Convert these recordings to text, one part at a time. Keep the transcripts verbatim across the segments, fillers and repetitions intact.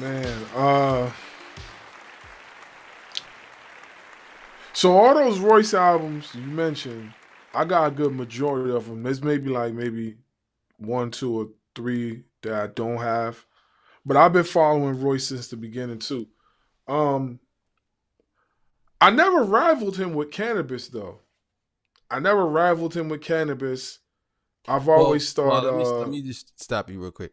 Man, uh, so all those Royce albums you mentioned, I got a good majority of them. There's maybe like maybe one, two, or three that I don't have, but I've been following Royce since the beginning too. Um, I never rivaled him with Canibus though. I never rivaled him with Canibus. I've always started. Well, let, uh, let me just stop you real quick.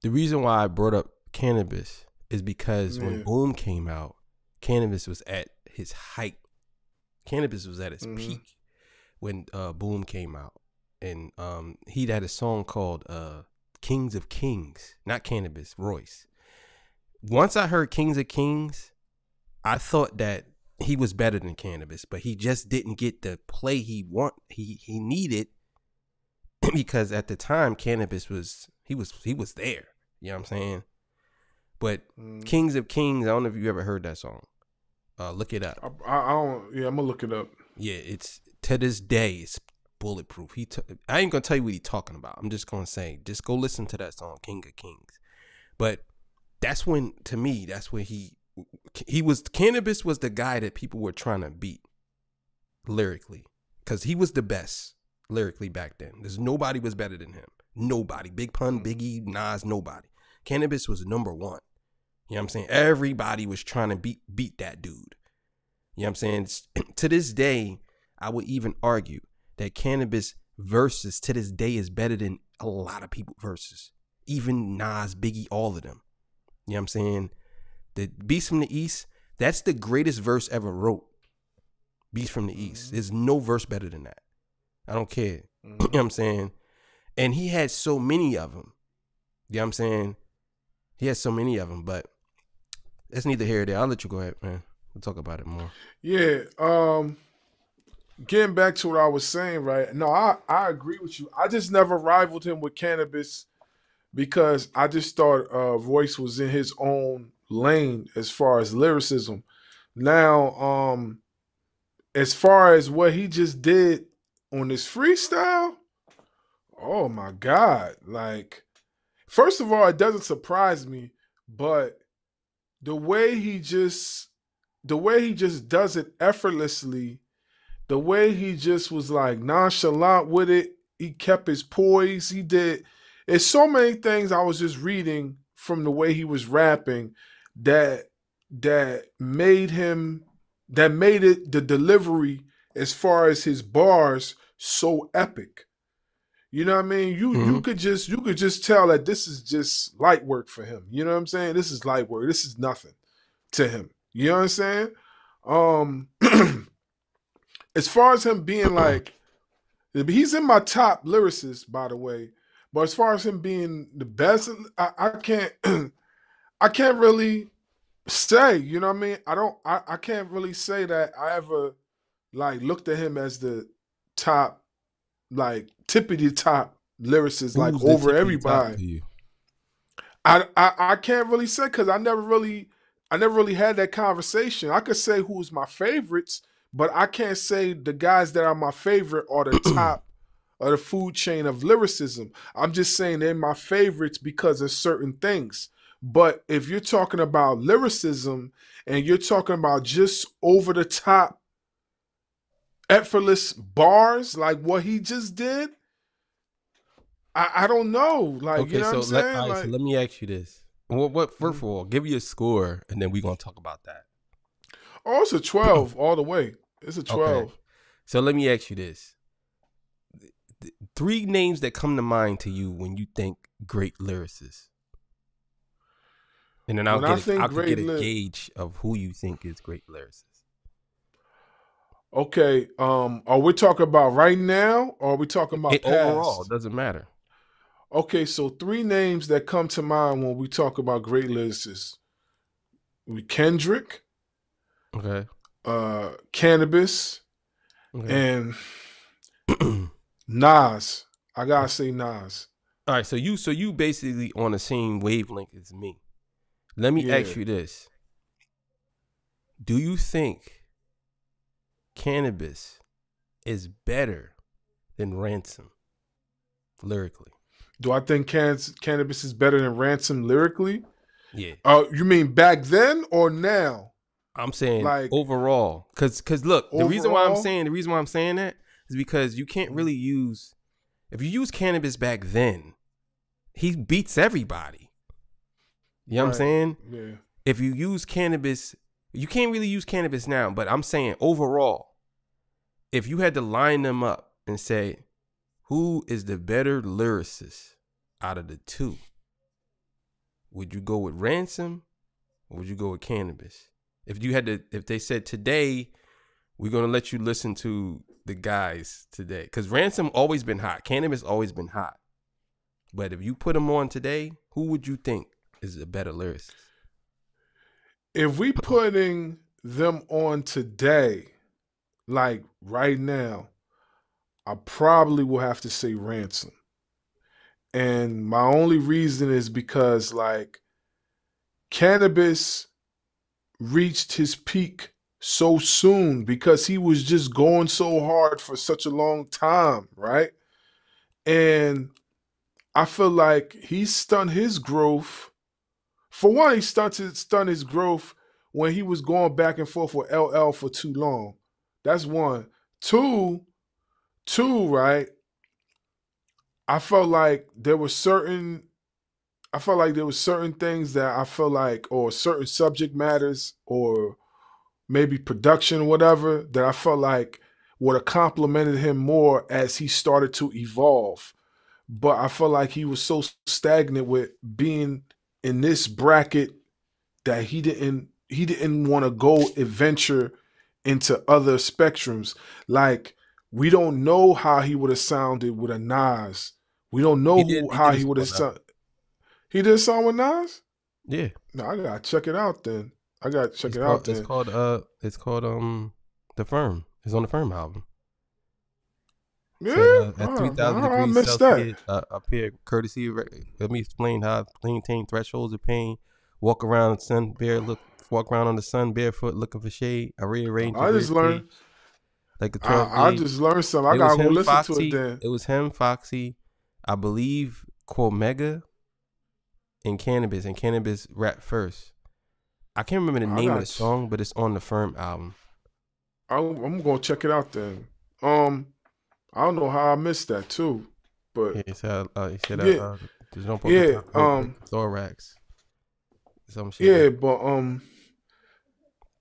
The reason why I brought up Canibus is because yeah. when Boom came out, Canibus was at his height. Canibus was at his mm-hmm. peak when uh, Boom came out, and um, he had a song called uh, "Kings of Kings," not Canibus, Royce. Once I heard "Kings of Kings," I thought that he was better than Canibus, but he just didn't get the play he want he he needed because at the time Canibus was he was he was there. You know what I'm saying? But mm. Kings of Kings, I don't know if you ever heard that song. Uh, look it up. I, I, I don't. Yeah, I'm gonna look it up. Yeah, it's to this day it's bulletproof. He, t I ain't gonna tell you what he's talking about. I'm just gonna say, just go listen to that song, King of Kings. But that's when, to me, that's when he, he was Canibus was the guy that people were trying to beat lyrically, because he was the best lyrically back then. There's nobody was better than him. Nobody. Big Pun, Biggie, Nas, nobody. Canibus was number one. You know what I'm saying? Everybody was trying to beat beat that dude. You know what I'm saying? To this day, I would even argue that Canibus versus to this day is better than a lot of people versus. Even Nas, Biggie, all of them. You know what I'm saying? The Beast from the East, that's the greatest verse ever wrote. Beast from the East. There's no verse better than that. I don't care. Mm-hmm. You know what I'm saying? And he had so many of them. You know what I'm saying? He had so many of them, but that's neither here nor there. I'll let you go ahead, man. We'll talk about it more. Yeah. Um, getting back to what I was saying, right? No, I, I agree with you. I just never rivaled him with Canibus because I just thought uh, Royce was in his own lane as far as lyricism. Now, um, as far as what he just did on his freestyle, oh my God. Like, first of all, it doesn't surprise me, but the way he just, the way he just does it effortlessly, the way he just was like nonchalant with it, he kept his poise, he did, it's so many things I was just reading from the way he was rapping that, that made him, that made it, the delivery as far as his bars, so epic. You know what I mean? You mm-hmm. you could just you could just tell that this is just light work for him. You know what I'm saying? This is light work. This is nothing to him. You know what I'm saying? Um, as far as him being like, he's in my top lyricists, by the way. But as far as him being the best, I, I can't I can't really say. You know what I mean? I don't. I, I can't really say that I ever like looked at him as the top. Like tippity top lyricists, like over everybody. I, I I can't really say because I never really I never really had that conversation. I could say who's my favorites, but I can't say the guys that are my favorite are the top of the food chain of lyricism. I'm just saying they're my favorites because of certain things. But if you're talking about lyricism and you're talking about just over the top effortless bars like what he just did, I, I don't know. Like, okay, you know so what I'm let, saying? Right, like, so let me ask you this. What, what first of all, give you a score and then we're gonna talk about that. Oh, it's a twelve all the way. It's a twelve. Okay. So let me ask you this. Three names that come to mind to you when you think great lyricists. And then I'll when get I a, I'll get a gauge of who you think is great lyricists. Okay, um, are we talking about right now or are we talking about it, past? Overall, it doesn't matter. Okay, so three names that come to mind when we talk about great lyricists. Kendrick, okay, uh, Canibus, okay, and Nas. I gotta say Nas. All right, so you so you basically on the same wavelength as me. Let me yeah. ask you this. Do you think Canibus is better than Ransom lyrically? Do I think Can Canibus is better than Ransom lyrically? Yeah. Uh, you mean back then or now? I'm saying like overall, because because look, overall? the reason why I'm saying the reason why I'm saying that is because you can't really use if you use Canibus back then, he beats everybody. You know right. what I'm saying? Yeah. If you use Canibus, you can't really use Canibus now. But I'm saying overall, if you had to line them up and say, who is the better lyricist out of the two? Would you go with Ransom or would you go with Canibus? If you had to, if they said today, we're going to let you listen to the guys today. Because Ransom always been hot. Canibus always been hot. But if you put them on today, who would you think is a better lyricist? If we putting them on today, like right now, I probably will have to say Ransom. And my only reason is because like Canibus reached his peak so soon because he was just going so hard for such a long time, right? And I feel like he stunned his growth. For one, he stunted, stunned his growth when he was going back and forth with L L for too long. That's one. Two, two, right? I felt like there were certain, I felt like there were certain things that I felt like, or certain subject matters, or maybe production, whatever, that I felt like would have complimented him more as he started to evolve. But I felt like he was so stagnant with being in this bracket that he didn't, he didn't want to go adventure into other spectrums. Like, we don't know how he would have sounded with a Nas. We don't know he did, who, he how he would have sounded. He did a song with Nas? Yeah. No, I gotta check it out then. I gotta check it's it called, out then. It's called uh it's called um The Firm. It's on the Firm album. Yeah. So, uh, at three thousand right, degrees Celsius, uh, up here, courtesy. Let me explain how maintain thresholds of pain. Walk around sun bare look. Walk around on the sun barefoot, looking for shade. I rearranged. I just learned. Page. Like a I, I just learned something. I it gotta him, go listen Foxy. to it then. It was him, Foxy, I believe, Quomega, and Canibus. And Canibus rap first. I can't remember the I name of the song, but it's on the Firm album. I, I'm gonna check it out then. Um, I don't know how I missed that too, but yeah, he said, uh, he said, yeah, uh, no yeah um, Thorax, some shit. Yeah, like. but um,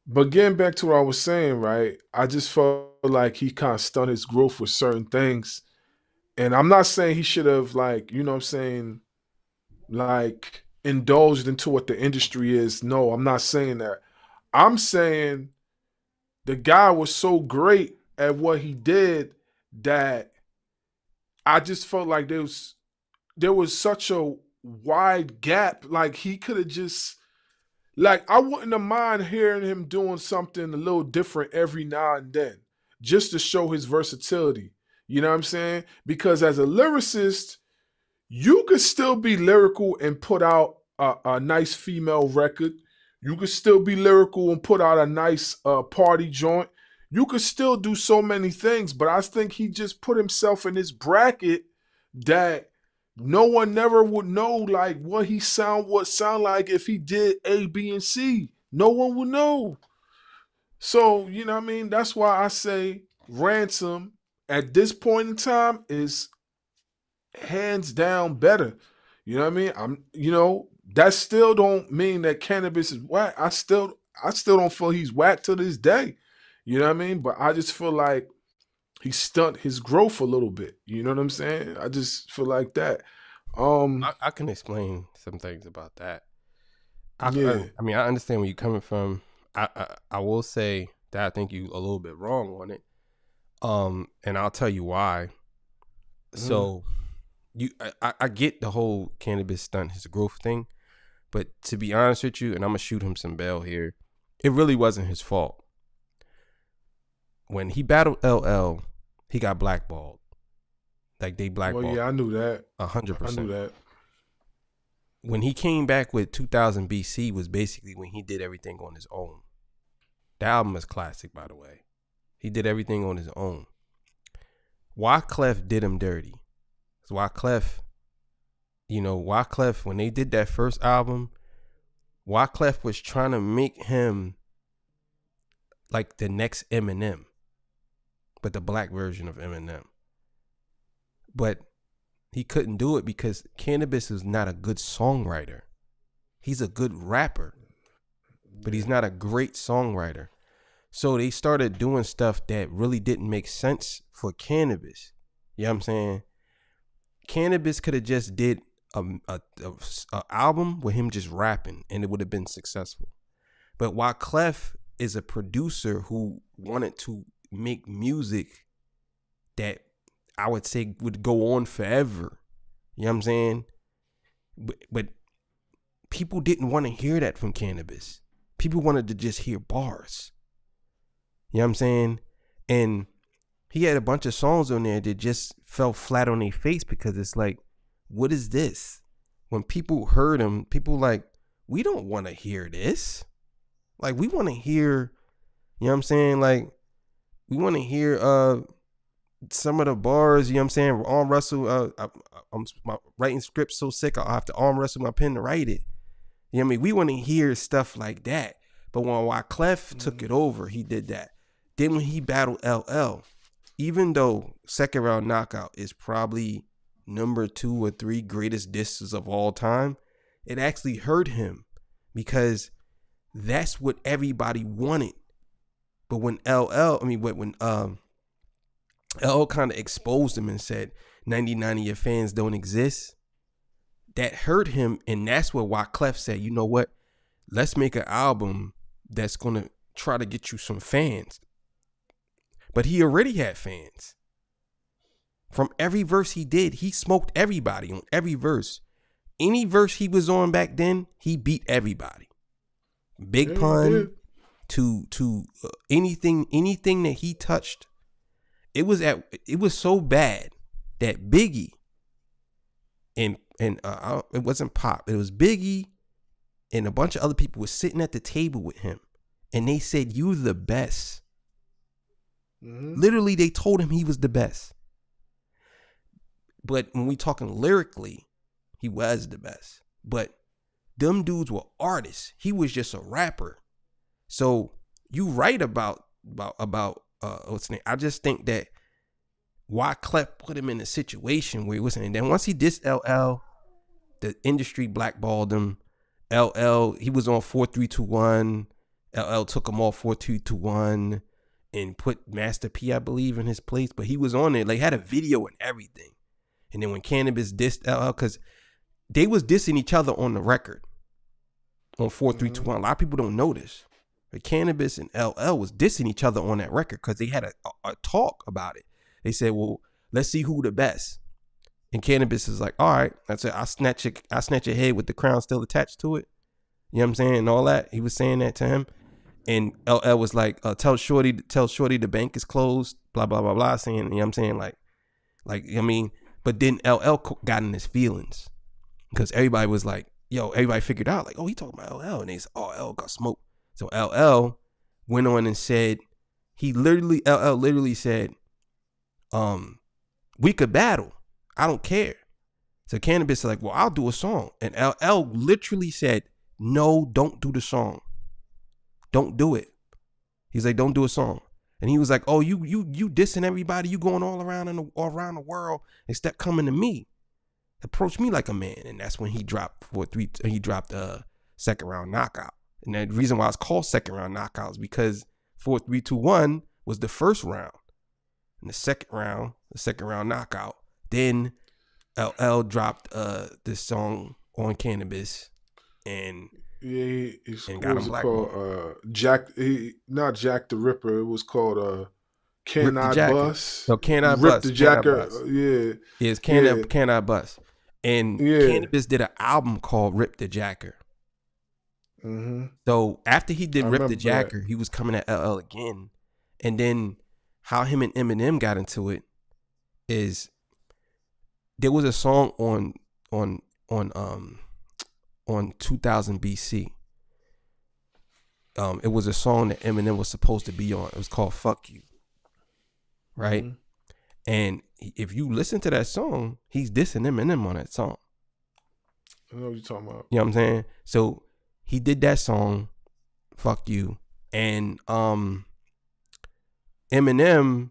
but getting back to what I was saying, right? I just felt like he kind of stunned his growth with certain things, and I'm not saying he should have, like, you know what I'm saying, like indulged into what the industry is. No, I'm not saying that. I'm saying the guy was so great at what he did that I just felt like there was there was such a wide gap. Like, he could have just, like, I wouldn't have mind hearing him doing something a little different every now and then, just to show his versatility. You know what I'm saying? Because as a lyricist, you could still be lyrical and put out a, a nice female record. You could still be lyrical and put out a nice uh, party joint. You could still do so many things, but I think he just put himself in this bracket that no one never would know, like, what he sound, what sound like if he did A, B, and C. No one would know. So, you know what I mean? That's why I say Ransom at this point in time is hands down better. You know what I mean? I'm, you know, that still don't mean that Canibus is whack. I still, I still don't feel he's whack to this day. You know what I mean? But I just feel like he stunt his growth a little bit. You know what I'm saying? I just feel like that. Um, I, I can explain some things about that. I, yeah. I, I mean, I understand where you're coming from. I, I I will say that I think you a little bit wrong on it, um, and I'll tell you why. Mm. So, you I, I get the whole Canibus stunt his growth thing, but to be honest with you, and I'm gonna shoot him some bail here, it really wasn't his fault. When he battled L L, he got blackballed. Like, they blackballed. Well, yeah, I knew that. A hundred percent. I knew that. When he came back with two thousand B C was basically when he did everything on his own. The album is classic, by the way. He did everything on his own. Wyclef did him dirty. So Wyclef, you know, Wyclef, when they did that first album, Wyclef was trying to make him like the next Eminem, but the black version of Eminem. But he couldn't do it because Canibus is not a good songwriter. He's a good rapper, but he's not a great songwriter. So they started doing stuff that really didn't make sense for Canibus. You know what I'm saying? Canibus could have just did a, a, a, a album with him just rapping and it would have been successful. But Wyclef is a producer who wanted to make music that I would say would go on forever. You know what I'm saying? But, but people didn't want to hear that from Canibus. People wanted to just hear bars. You know what I'm saying? And he had a bunch of songs on there that just fell flat on their face because it's like, what is this? When people heard him, people like, we don't want to hear this. Like, we want to hear, you know what I'm saying? Like, we want to hear uh, some of the bars, you know what I'm saying? Arm wrestle, uh, I, I'm my writing script so sick, I'll have to arm wrestle my pen to write it. You know what I mean? We want to hear stuff like that. But when Wyclef mm-hmm. took it over, he did that. Then when he battled L L, even though Second Round Knockout is probably number two or three greatest disses of all time, it actually hurt him because that's what everybody wanted. But when L L, I mean, when um, L L kind of exposed him and said, ninety-nine of your fans don't exist, that hurt him. And that's where Wyclef said, you know what? Let's make an album that's going to try to get you some fans. But he already had fans. From every verse he did, he smoked everybody on every verse. Any verse he was on back then, he beat everybody. Big yeah, Pun to to uh, anything anything that he touched. It was at it was so bad that Biggie and and uh, it wasn't Pop, it was Biggie and a bunch of other people were sitting at the table with him and they said, you the best. Mm-hmm. Literally, they told him he was the best. But when we talking lyrically, he was the best. But them dudes were artists. He was just a rapper. So you right about, about, about uh, what's his name? I just think that Wyclef put him in a situation where he wasn't. And then once he dissed L L, the industry blackballed him. L L, he was on four three two one. L L took him off four three two one and put Master P, I believe, in his place. But he was on it. Like, had a video and everything. And then when Canibus dissed L L, because they was dissing each other on the record. On four three two one. A lot of people don't know this. But Canibus and L L was dissing each other on that record because they had a, a, a talk about it. They said, well, let's see who the best. And Canibus is like, all right, that's it. I snatch your, I snatch your head with the crown still attached to it. You know what I'm saying? And all that. He was saying that to him. And L L was like, uh, tell Shorty, tell Shorty the bank is closed, blah, blah, blah, blah. Saying, you know what I'm saying? Like, like, I mean, but then L L got in his feelings because everybody was like, yo, everybody figured out like, oh, he talking about L L. And they said, oh, L L got smoked. So L L went on and said, he literally, L L literally said, um, we could battle. I don't care. So Canibus is like, well, I'll do a song. And L L literally said, no, don't do the song. Don't do it. He's like, don't do a song. And he was like, oh, you you you dissing everybody. You going all around, in the, all around the world instead of coming to me. Approach me like a man. And that's when he dropped four, three, he dropped a Second Round Knockout. And the reason why it's called Second Round Knockout is because four three two one was the first round. And the second round, the Second Round Knockout. Then L L dropped uh, this song on Canibus, and yeah, he, he, and got him black. Called, uh, Jack, he, not Jack the Ripper. It was called uh, "Can I Bust?" No, "Can I Bust?" Rip the Jacker. Yeah, yes, "Can I Can I Bust?" And yeah. Canibus did an album called "Rip the Jacker." Mm-hmm. So after he did I "Rip the Jacker," that. he was coming at L L again, and then how him and Eminem got into it is. There was a song on on on um on two thousand B C. Um, it was a song that Eminem was supposed to be on. It was called "Fuck You," right? Mm-hmm. And if you listen to that song, he's dissing Eminem on that song. I know what you're talking about. You know what I'm saying? So he did that song, Fuck You. And um, Eminem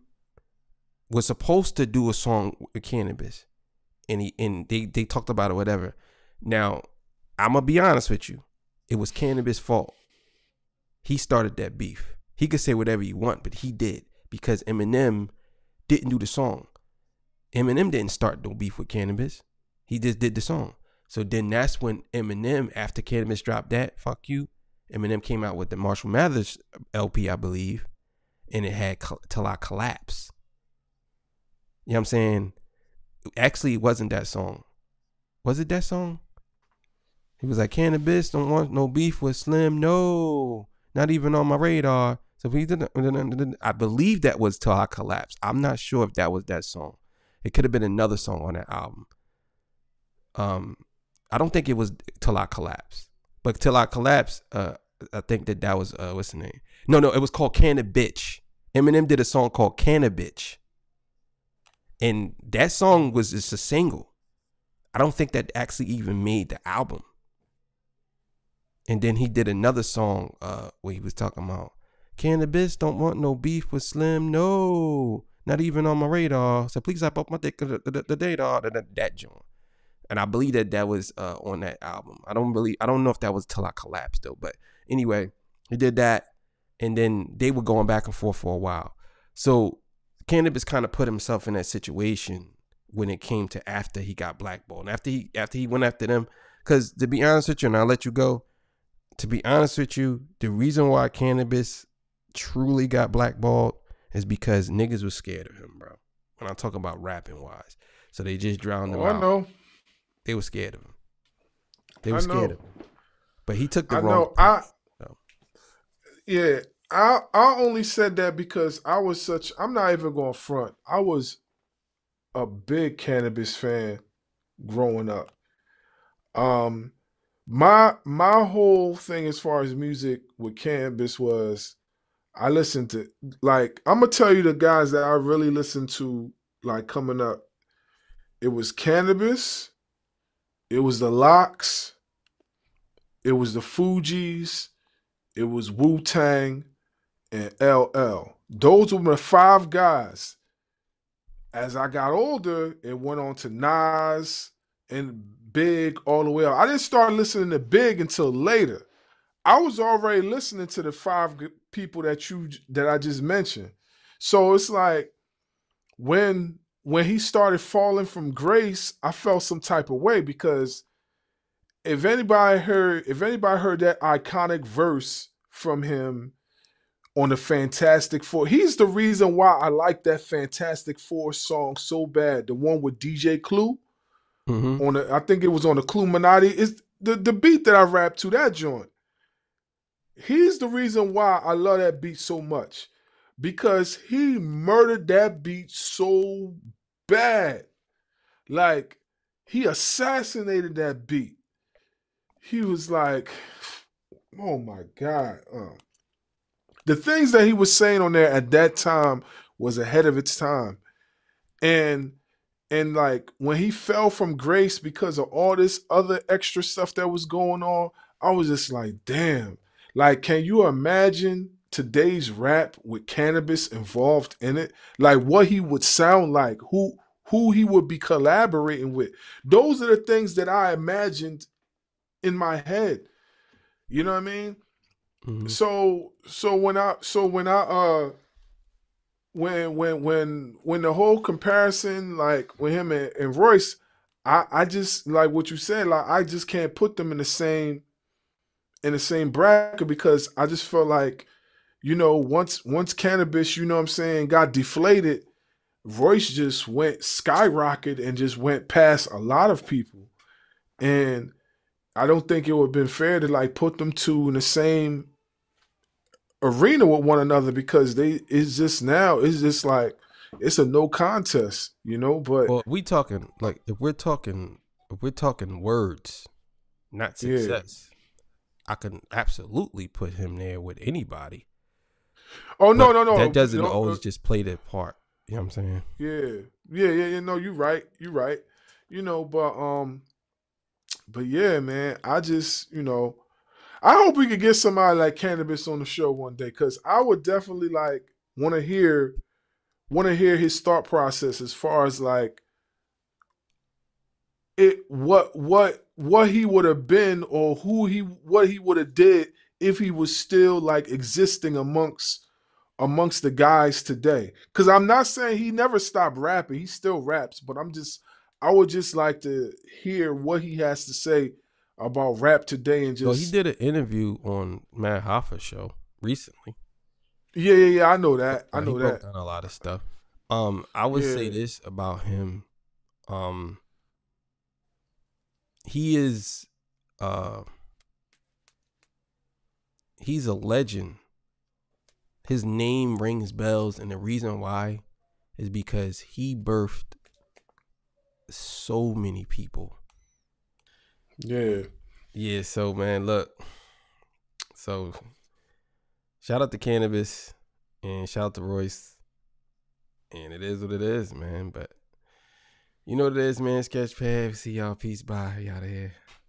was supposed to do a song with Canibus. And, he, and they, they talked about it, whatever. Now, I'm going to be honest with you. It was Canibus' fault. He started that beef. He could say whatever you want, but he did. Because Eminem didn't do the song. Eminem didn't start no beef with Canibus. He just did the song. So then that's when Eminem, after Canibus dropped that, Fuck You, Eminem came out with the Marshall Mathers L P, I believe. And it had Till I Collapse. You know what I'm saying? Actually, it wasn't that song. Was it that song? He was like, Canibus don't want no beef with Slim. No, not even on my radar. So we didn't, I believe that was Till I Collapse. I'm not sure if that was that song. It could have been another song on that album. Um, I don't think it was Till I Collapse. But Till I Collapse, uh, I think that that was, uh, what's the name? No, no, it was called Canibus. Eminem did a song called Canibus. And that song was just a single. I don't think that actually even made the album. And then he did another song uh, where he was talking about, Canibus don't want no beef with Slim. No, not even on my radar. So please hop up my dick. The data that joint. And I believe that that was uh, on that album. I don't believe. I don't know if that was Till I Collapsed though. But anyway, he did that, and then they were going back and forth for a while. So Canibus kind of put himself in that situation when it came to after he got blackballed. And after he after he went after them, because to be honest with you, and I'll let you go. To be honest with you, the reason why Canibus truly got blackballed is because niggas was scared of him, bro. When I'm talking about rapping wise, so they just drowned him oh, out. I know. They were scared of him. They were I scared know. of him. But he took the I wrong. Know. I so. yeah. I I only said that because I was such. I'm not even going to front. I was a big Canibus fan growing up. Um, my my whole thing as far as music with Canibus was. I listened to, like, I'm going to tell you the guys that I really listened to, like, coming up. It was Canibus. It was The Lox. It was The Fugees. It was Wu-Tang and L L. Those were my five guys. As I got older, it went on to Nas and Big all the way up. I didn't start listening to Big until later. I was already listening to the five people that you that I just mentioned. So it's like when when he started falling from grace, I felt some type of way because if anybody heard if anybody heard that iconic verse from him on the Fantastic Four, he's the reason why I like that Fantastic Four song so bad. The one with D J Clue mm-hmm. on the, I think it was on the Cluminati. It's the the beat that I rapped to that joint. He's the reason why I love that beat so much because he murdered that beat so bad. Like, he assassinated that beat. He was like, oh my God. Uh. The things that he was saying on there at that time was ahead of its time. And, and like, when he fell from grace because of all this other extra stuff that was going on, I was just like, damn. Like, can you imagine today's rap with Canibus involved in it? Like, what he would sound like, who who he would be collaborating with. Those are the things that I imagined in my head. You know what I mean? Mm-hmm. So so when I so when I uh when when when when the whole comparison, like with him and, and Royce, I, I just like what you said, like I just can't put them in the same in the same bracket because I just felt like, you know, once once Canibus, you know what I'm saying, got deflated, Royce just went skyrocketed and just went past a lot of people. And I don't think it would have been fair to like put them two in the same arena with one another because they it's just now, it's just like, it's a no contest, you know, but. Well, we talking, like, if we're talking, if we're talking words, not success. Yeah. I can absolutely put him there with anybody. Oh no, no, no. That doesn't no, always no. just play that part. You know what I'm saying? Yeah. Yeah, yeah, yeah. No, you're right. You're right. You know, but um but yeah, man, I just, you know, I hope we could get somebody like Canibus on the show one day, because I would definitely like want to hear want to hear his thought process as far as like it what what what he would have been, or who he what he would have did if he was still like existing amongst amongst the guys today. Because I'm not saying he never stopped rapping, he still raps, but I'm just I would just like to hear what he has to say about rap today. And just well, he did an interview on Matt Hoffa's show recently. Yeah, yeah, yeah. I know that. I know he that. Done a lot of stuff. Um, I would yeah. say this about him. Um, he is, uh, he's a legend. His name rings bells, and the reason why is because he birthed so many people. Yeah. Yeah, so man, look. So shout out to Canibus and shout out to Royce. And it is what it is, man. But you know what it is, man. Sketchpad. See y'all. Peace. Bye. Y'all there.